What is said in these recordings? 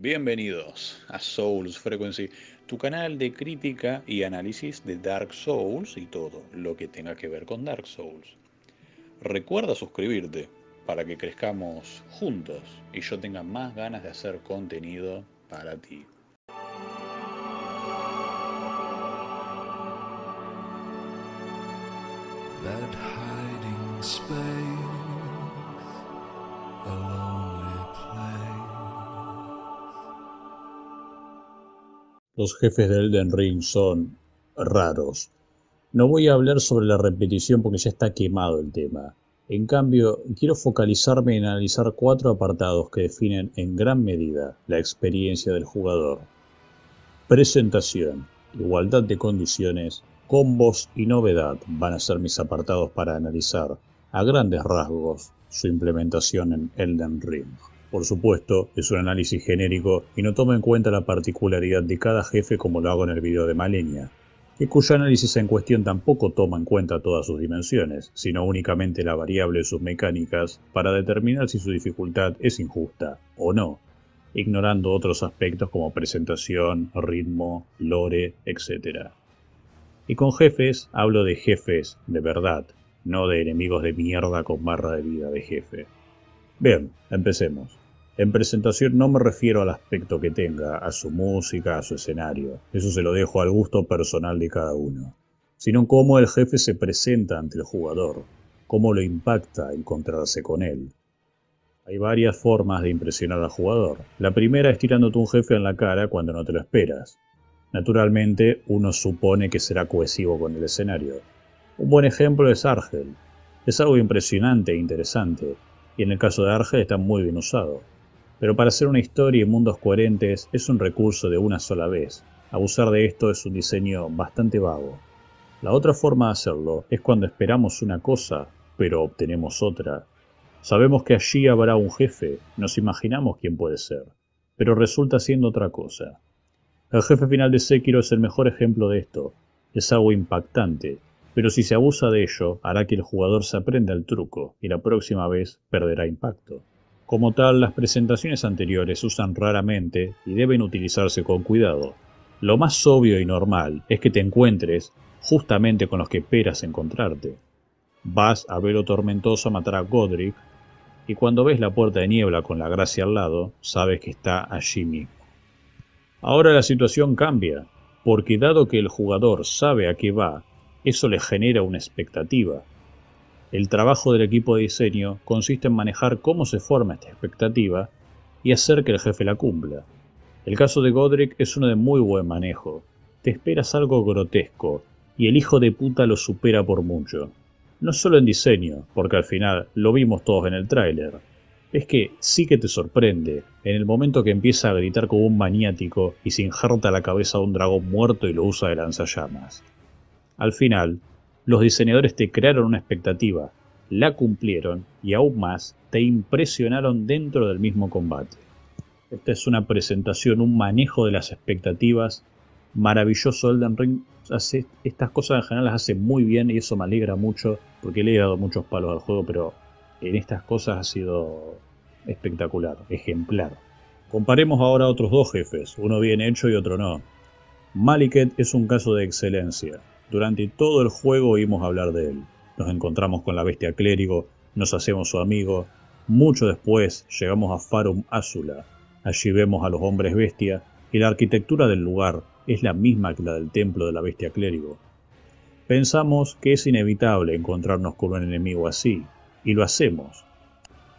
Bienvenidos a Souls Frequency, tu canal de crítica y análisis de Dark Souls y todo lo que tenga que ver con Dark Souls. Recuerda suscribirte para que crezcamos juntos y yo tenga más ganas de hacer contenido para ti. That hiding space, a lonely place. Los jefes de Elden Ring son raros. No voy a hablar sobre la repetición porque ya está quemado el tema. En cambio, quiero focalizarme en analizar cuatro apartados que definen en gran medida la experiencia del jugador. Presentación, igualdad de condiciones, combos y novedad van a ser mis apartados para analizar, a grandes rasgos, su implementación en Elden Ring. Por supuesto, es un análisis genérico y no toma en cuenta la particularidad de cada jefe como lo hago en el video de Malenia, y cuyo análisis en cuestión tampoco toma en cuenta todas sus dimensiones, sino únicamente la variable de sus mecánicas para determinar si su dificultad es injusta o no, ignorando otros aspectos como presentación, ritmo, lore, etc. Y con jefes hablo de jefes de verdad, no de enemigos de mierda con barra de vida de jefe. Bien, empecemos. En presentación no me refiero al aspecto que tenga, a su música, a su escenario. Eso se lo dejo al gusto personal de cada uno. Sino cómo el jefe se presenta ante el jugador, cómo lo impacta encontrarse con él. Hay varias formas de impresionar al jugador. La primera es tirándote un jefe en la cara cuando no te lo esperas. Naturalmente, uno supone que será cohesivo con el escenario. Un buen ejemplo es Argel. Es algo impresionante e interesante, y en el caso de Argel está muy bien usado. Pero para hacer una historia en mundos coherentes es un recurso de una sola vez. Abusar de esto es un diseño bastante vago. La otra forma de hacerlo es cuando esperamos una cosa, pero obtenemos otra. Sabemos que allí habrá un jefe, nos imaginamos quién puede ser, pero resulta siendo otra cosa. El jefe final de Sekiro es el mejor ejemplo de esto. Es algo impactante, pero si se abusa de ello, hará que el jugador se aprenda el truco y la próxima vez perderá impacto. Como tal, las presentaciones anteriores se usan raramente y deben utilizarse con cuidado. Lo más obvio y normal es que te encuentres justamente con los que esperas encontrarte. Vas a Velo Tormentoso a matar a Godric y cuando ves la puerta de niebla con la gracia al lado, sabes que está allí mismo. Ahora la situación cambia, porque dado que el jugador sabe a qué va, eso le genera una expectativa. El trabajo del equipo de diseño consiste en manejar cómo se forma esta expectativa y hacer que el jefe la cumpla. El caso de Godric es uno de muy buen manejo. Te esperas algo grotesco y el hijo de puta lo supera por mucho. No solo en diseño, porque al final lo vimos todos en el tráiler. Es que sí que te sorprende, en el momento que empieza a gritar como un maniático y se injerta la cabeza de un dragón muerto y lo usa de lanzallamas. Al final, los diseñadores te crearon una expectativa, la cumplieron y aún más te impresionaron dentro del mismo combate. Esta es una presentación, un manejo de las expectativas maravilloso. Elden Ring hace estas cosas en general, las hace muy bien y eso me alegra mucho porque le he dado muchos palos al juego, pero en estas cosas ha sido espectacular, ejemplar. Comparemos ahora otros dos jefes, uno bien hecho y otro no. Maliketh es un caso de excelencia. Durante todo el juego oímos hablar de él. Nos encontramos con la bestia clérigo, nos hacemos su amigo. Mucho después llegamos a Farum Azula. Allí vemos a los hombres bestia y la arquitectura del lugar es la misma que la del templo de la bestia clérigo. Pensamos que es inevitable encontrarnos con un enemigo así, y lo hacemos.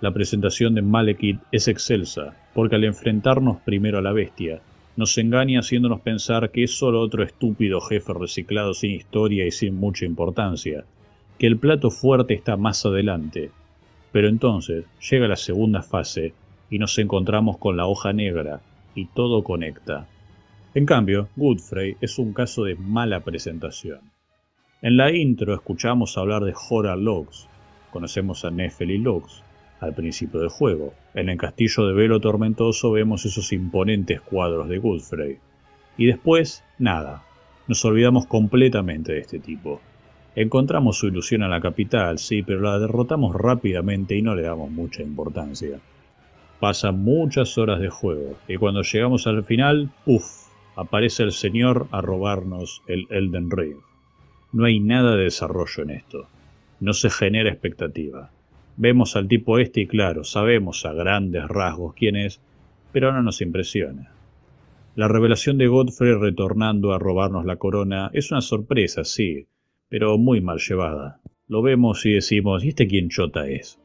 La presentación de Malekith es excelsa, porque al enfrentarnos primero a la bestia, nos engaña haciéndonos pensar que es solo otro estúpido jefe reciclado sin historia y sin mucha importancia, que el plato fuerte está más adelante. Pero entonces llega la segunda fase y nos encontramos con la hoja negra, y todo conecta. En cambio, Godfrey es un caso de mala presentación. En la intro escuchamos hablar de Hoarah Loux. Conocemos a Nefeli Loux al principio del juego. En el castillo de Velo Tormentoso vemos esos imponentes cuadros de Godfrey. Y después, nada. Nos olvidamos completamente de este tipo. Encontramos su ilusión en la capital, sí, pero la derrotamos rápidamente y no le damos mucha importancia. Pasan muchas horas de juego y cuando llegamos al final, uff, aparece el señor a robarnos el Elden Ring. No hay nada de desarrollo en esto, no se genera expectativa. Vemos al tipo este y claro, sabemos a grandes rasgos quién es, pero no nos impresiona. La revelación de Godfrey retornando a robarnos la corona es una sorpresa, sí, pero muy mal llevada. Lo vemos y decimos, ¿y este quién chota es?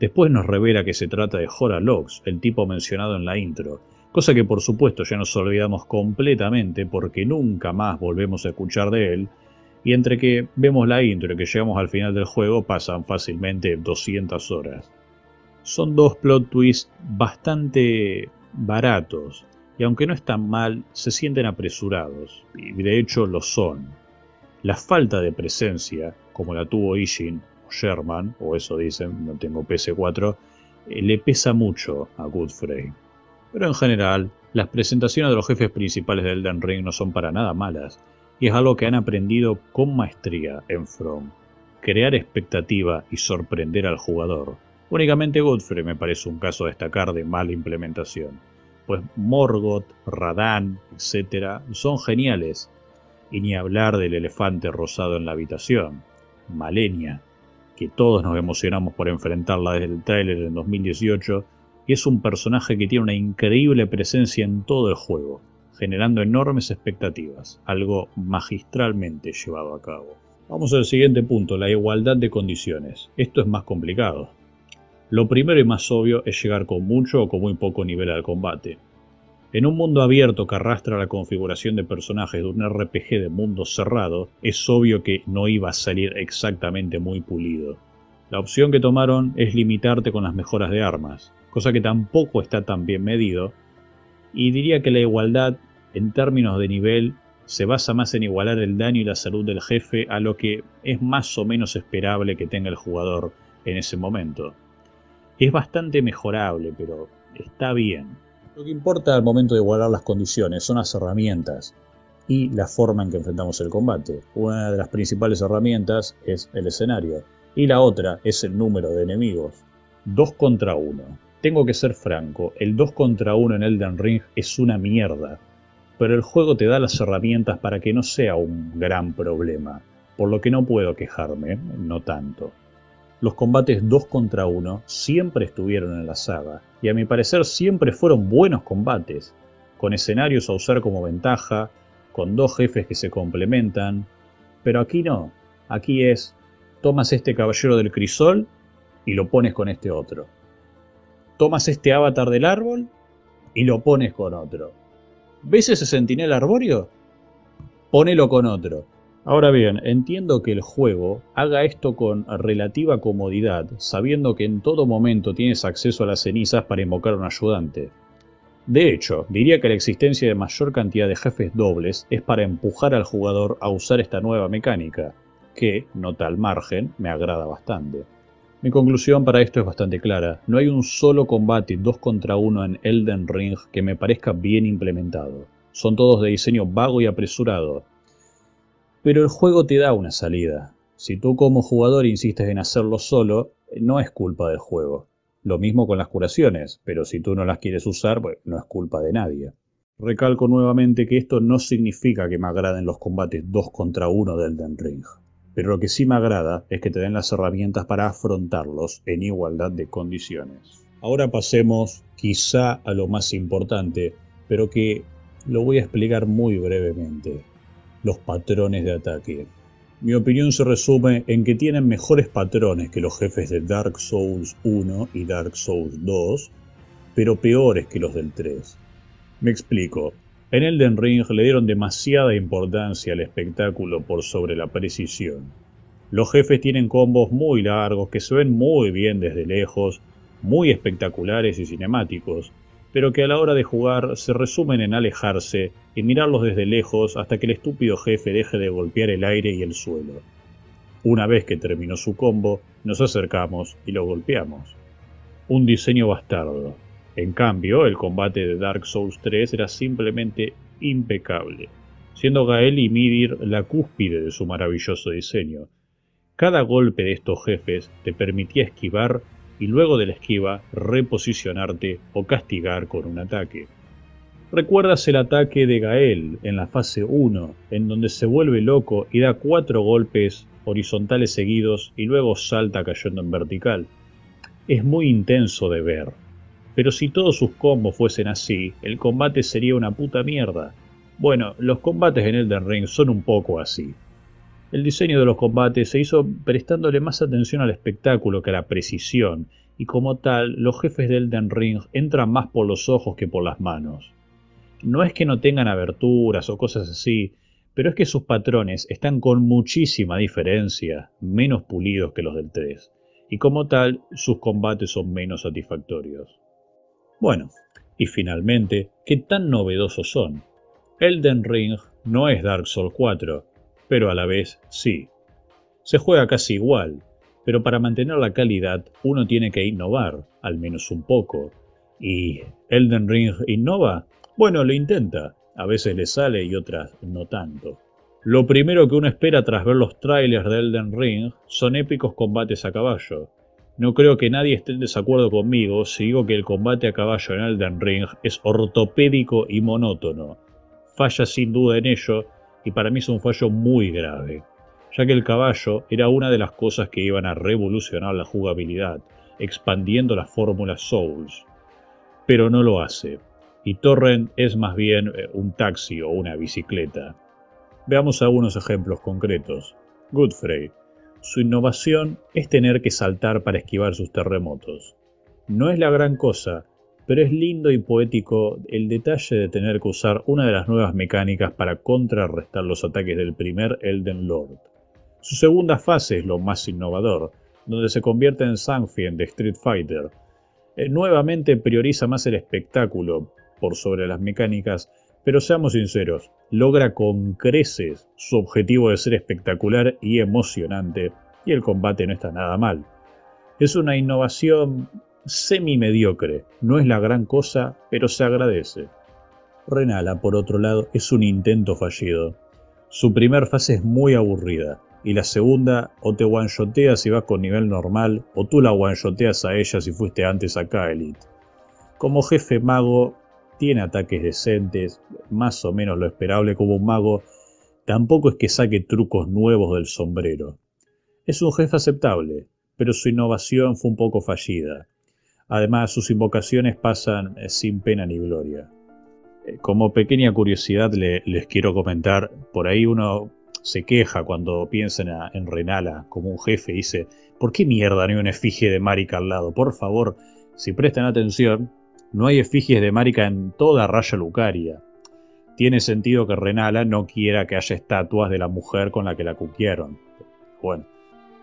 Después nos revela que se trata de Hoarah Loux, el tipo mencionado en la intro, cosa que por supuesto ya nos olvidamos completamente porque nunca más volvemos a escuchar de él, y entre que vemos la intro y que llegamos al final del juego pasan fácilmente 200 horas. Son dos plot twists bastante baratos, y aunque no están mal, se sienten apresurados, y de hecho lo son. La falta de presencia, como la tuvo Isshin, o Sherman, o eso dicen, no tengo PS4, le pesa mucho a Godfrey. Pero en general, las presentaciones de los jefes principales de Elden Ring no son para nada malas, y es algo que han aprendido con maestría en From. Crear expectativa y sorprender al jugador. Únicamente Godfrey me parece un caso a destacar de mala implementación. Pues Morgoth, Radahn, etc. son geniales. Y ni hablar del elefante rosado en la habitación, Malenia, que todos nos emocionamos por enfrentarla desde el tráiler en 2018, y es un personaje que tiene una increíble presencia en todo el juego, generando enormes expectativas, algo magistralmente llevado a cabo. Vamos al siguiente punto, la igualdad de condiciones. Esto es más complicado. Lo primero y más obvio es llegar con mucho o con muy poco nivel al combate. En un mundo abierto que arrastra la configuración de personajes de un RPG de mundo cerrado, es obvio que no iba a salir exactamente muy pulido. La opción que tomaron es limitarte con las mejoras de armas, cosa que tampoco está tan bien medido, y diría que la igualdad, en términos de nivel, se basa más en igualar el daño y la salud del jefe a lo que es más o menos esperable que tenga el jugador en ese momento. Es bastante mejorable, pero está bien. Lo que importa al momento de igualar las condiciones son las herramientas y la forma en que enfrentamos el combate. Una de las principales herramientas es el escenario y la otra es el número de enemigos. 2 contra 1. Tengo que ser franco, el 2 contra 1 en Elden Ring es una mierda, pero el juego te da las herramientas para que no sea un gran problema, por lo que no puedo quejarme, no tanto. Los combates 2 contra 1 siempre estuvieron en la saga, y a mi parecer siempre fueron buenos combates, con escenarios a usar como ventaja, con dos jefes que se complementan, pero aquí no, aquí es, tomas este caballero del crisol y lo pones con este otro. Tomas este avatar del árbol y lo pones con otro. ¿Ves ese centinela arbóreo? Ponelo con otro. Ahora bien, entiendo que el juego haga esto con relativa comodidad, sabiendo que en todo momento tienes acceso a las cenizas para invocar a un ayudante. De hecho, diría que la existencia de mayor cantidad de jefes dobles es para empujar al jugador a usar esta nueva mecánica, que, nota al margen, me agrada bastante. Mi conclusión para esto es bastante clara, no hay un solo combate 2 contra 1 en Elden Ring que me parezca bien implementado. Son todos de diseño vago y apresurado. Pero el juego te da una salida. Si tú como jugador insistes en hacerlo solo, no es culpa del juego. Lo mismo con las curaciones, pero si tú no las quieres usar, pues no es culpa de nadie. Recalco nuevamente que esto no significa que me agraden los combates 2 contra 1 de Elden Ring. Pero lo que sí me agrada es que te den las herramientas para afrontarlos en igualdad de condiciones. Ahora pasemos quizá a lo más importante, pero que lo voy a explicar muy brevemente. Los patrones de ataque. Mi opinión se resume en que tienen mejores patrones que los jefes de Dark Souls 1 y Dark Souls 2, pero peores que los del 3. Me explico. En Elden Ring le dieron demasiada importancia al espectáculo por sobre la precisión. Los jefes tienen combos muy largos que se ven muy bien desde lejos, muy espectaculares y cinemáticos, pero que a la hora de jugar se resumen en alejarse y mirarlos desde lejos hasta que el estúpido jefe deje de golpear el aire y el suelo. Una vez que terminó su combo, nos acercamos y lo golpeamos. Un diseño bastardo. En cambio, el combate de Dark Souls 3 era simplemente impecable, siendo Gael y Midir la cúspide de su maravilloso diseño. Cada golpe de estos jefes te permitía esquivar y luego de la esquiva reposicionarte o castigar con un ataque. ¿Recuerdas el ataque de Gael en la fase 1, en donde se vuelve loco y da 4 golpes horizontales seguidos y luego salta cayendo en vertical? Es muy intenso de ver, pero si todos sus combos fuesen así, el combate sería una puta mierda. Bueno, los combates en Elden Ring son un poco así. El diseño de los combates se hizo prestándole más atención al espectáculo que a la precisión, y como tal, los jefes de Elden Ring entran más por los ojos que por las manos. No es que no tengan aberturas o cosas así, pero es que sus patrones están con muchísima diferencia, menos pulidos que los del 3, y como tal, sus combates son menos satisfactorios. Bueno, y finalmente, ¿qué tan novedosos son? Elden Ring no es Dark Souls 4, pero a la vez sí. Se juega casi igual, pero para mantener la calidad uno tiene que innovar, al menos un poco. ¿Y Elden Ring innova? Bueno, lo intenta, a veces le sale y otras no tanto. Lo primero que uno espera tras ver los trailers de Elden Ring son épicos combates a caballo. No creo que nadie esté en desacuerdo conmigo si digo que el combate a caballo en Elden Ring es ortopédico y monótono. Falla sin duda en ello, y para mí es un fallo muy grave, ya que el caballo era una de las cosas que iban a revolucionar la jugabilidad, expandiendo la fórmula Souls. Pero no lo hace. Y Torrent es más bien un taxi o una bicicleta. Veamos algunos ejemplos concretos. Godfrey. Su innovación es tener que saltar para esquivar sus terremotos. No es la gran cosa, pero es lindo y poético el detalle de tener que usar una de las nuevas mecánicas para contrarrestar los ataques del primer Elden Lord. Su segunda fase es lo más innovador, donde se convierte en Sunfiend de Street Fighter. Nuevamente prioriza más el espectáculo por sobre las mecánicas, pero seamos sinceros, logra con creces su objetivo de ser espectacular y emocionante, y el combate no está nada mal. Es una innovación semi-mediocre, no es la gran cosa, pero se agradece. Renala, por otro lado, es un intento fallido. Su primer fase es muy aburrida, y la segunda o te one-shoteas si vas con nivel normal, o tú la one-shoteas a ella si fuiste antes a Caelid. Como jefe mago, tiene ataques decentes, más o menos lo esperable como un mago, tampoco es que saque trucos nuevos del sombrero. Es un jefe aceptable, pero su innovación fue un poco fallida. Además, sus invocaciones pasan sin pena ni gloria. Como pequeña curiosidad les quiero comentar, por ahí uno se queja cuando piensa en Renala como un jefe y dice ¿por qué mierda no hay una efigie de Marika al lado? Por favor, si prestan atención, no hay efigies de Marika en toda Raya Lucaria. Tiene sentido que Renala no quiera que haya estatuas de la mujer con la que la cuquearon. Bueno,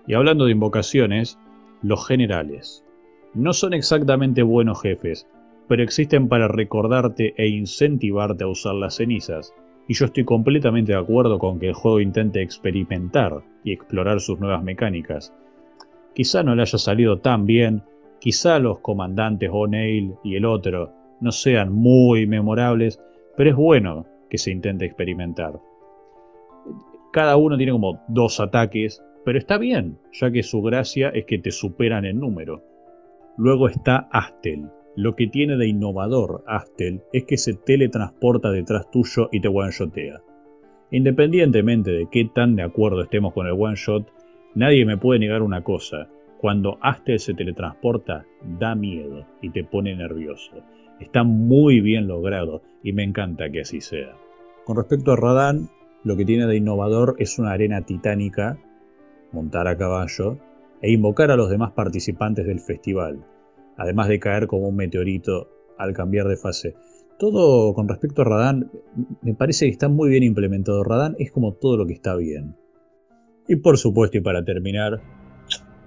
y hablando de invocaciones, los generales. No son exactamente buenos jefes, pero existen para recordarte e incentivarte a usar las cenizas, y yo estoy completamente de acuerdo con que el juego intente experimentar y explorar sus nuevas mecánicas. Quizá no le haya salido tan bien. Quizá los comandantes O'Neill y el otro no sean muy memorables, pero es bueno que se intente experimentar. Cada uno tiene como 2 ataques, pero está bien, ya que su gracia es que te superan en número. Luego está Astel. Lo que tiene de innovador Astel es que se teletransporta detrás tuyo y te one-shotea. Independientemente de qué tan de acuerdo estemos con el one-shot, nadie me puede negar una cosa. Cuando Astel se teletransporta, da miedo y te pone nervioso. Está muy bien logrado y me encanta que así sea. Con respecto a Radahn, lo que tiene de innovador es una arena titánica, montar a caballo e invocar a los demás participantes del festival, además de caer como un meteorito al cambiar de fase. Todo con respecto a Radahn me parece que está muy bien implementado. Radahn es como todo lo que está bien. Y por supuesto, y para terminar,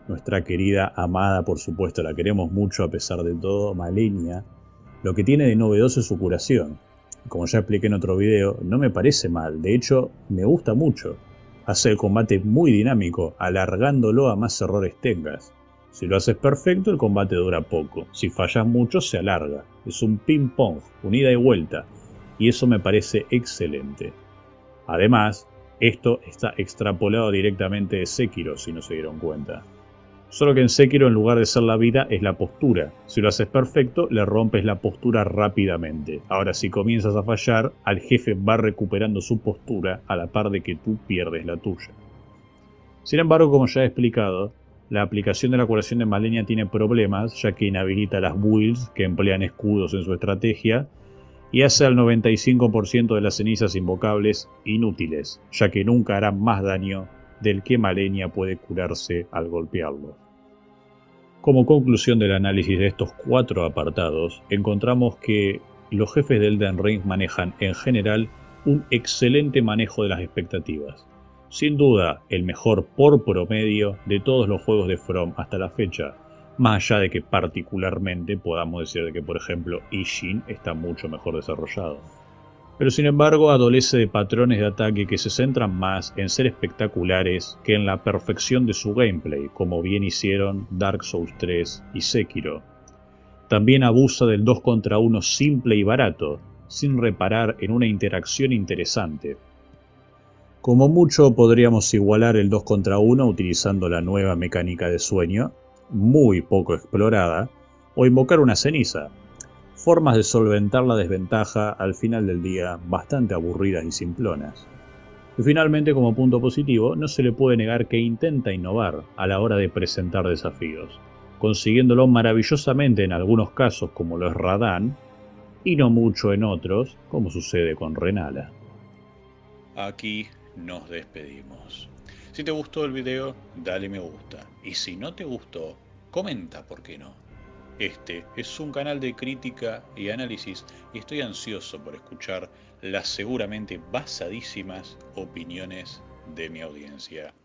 nuestra querida, amada, por supuesto, la queremos mucho a pesar de todo, Malenia. Lo que tiene de novedoso es su curación. Como ya expliqué en otro video, no me parece mal, de hecho, me gusta mucho. Hace el combate muy dinámico, alargándolo a más errores tengas. Si lo haces perfecto, el combate dura poco. Si fallas mucho, se alarga. Es un ping-pong, un ida y vuelta. Y eso me parece excelente. Además, esto está extrapolado directamente de Sekiro, si no se dieron cuenta. Solo que en Sekiro, en lugar de ser la vida, es la postura. Si lo haces perfecto, le rompes la postura rápidamente. Ahora, si comienzas a fallar, al jefe va recuperando su postura a la par de que tú pierdes la tuya. Sin embargo, como ya he explicado, la aplicación de la curación de Malenia tiene problemas, ya que inhabilita las builds que emplean escudos en su estrategia y hace al 95% de las cenizas invocables inútiles, ya que nunca harán más daño del que Malenia puede curarse al golpearlo. Como conclusión del análisis de estos 4 apartados, encontramos que los jefes del Elden Ring manejan en general un excelente manejo de las expectativas. Sin duda, el mejor por promedio de todos los juegos de From hasta la fecha, más allá de que particularmente podamos decir de que, por ejemplo, Isshin está mucho mejor desarrollado. Pero sin embargo, adolece de patrones de ataque que se centran más en ser espectaculares que en la perfección de su gameplay, como bien hicieron Dark Souls 3 y Sekiro. También abusa del 2 contra 1 simple y barato, sin reparar en una interacción interesante. Como mucho podríamos igualar el 2 contra 1 utilizando la nueva mecánica de sueño, muy poco explorada, o invocar una ceniza. Formas de solventar la desventaja al final del día bastante aburridas y simplonas. Y finalmente, como punto positivo, no se le puede negar que intenta innovar a la hora de presentar desafíos, consiguiéndolo maravillosamente en algunos casos como lo es Radahn, y no mucho en otros como sucede con Renala. Aquí nos despedimos. Si te gustó el video, dale me gusta. Y si no te gustó, comenta por qué no. Este es un canal de crítica y análisis y estoy ansioso por escuchar las seguramente basadísimas opiniones de mi audiencia.